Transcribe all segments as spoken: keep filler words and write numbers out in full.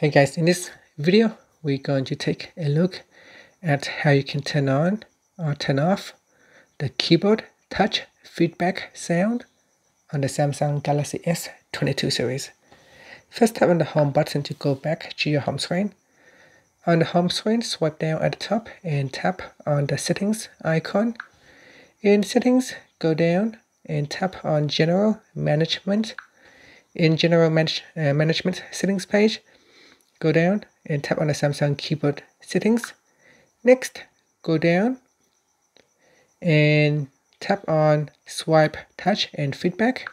Hey guys, in this video we're going to take a look at how you can turn on or turn off the keyboard touch feedback sound on the Samsung Galaxy S twenty-two series. First, tap on the home button to go back to your home screen. On the home screen, swipe down at the top and tap on the settings icon. In settings, go down and tap on general management. In general manage, uh, management settings page, go down and tap on the Samsung keyboard settings. Next, go down and tap on swipe touch and feedback.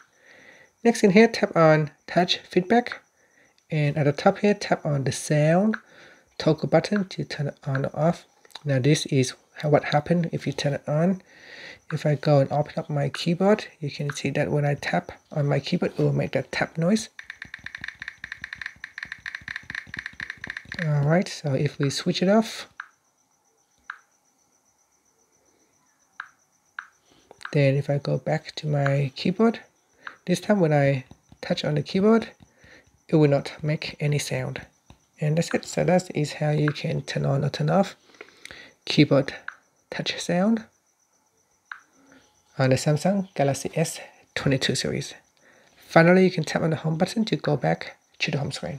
Next, in here, tap on touch feedback, and at the top here, tap on the sound toggle button to turn it on or off. Now this is how what happens if you turn it on. If I go and open up my keyboard, you can see that when I tap on my keyboard, it will make that tap noise. Alright, so if we switch it off, then if I go back to my keyboard, this time when I touch on the keyboard, it will not make any sound. And that's it. So that is how you can turn on or turn off keyboard touch sound on the Samsung Galaxy S twenty-two series. Finally, you can tap on the home button to go back to the home screen.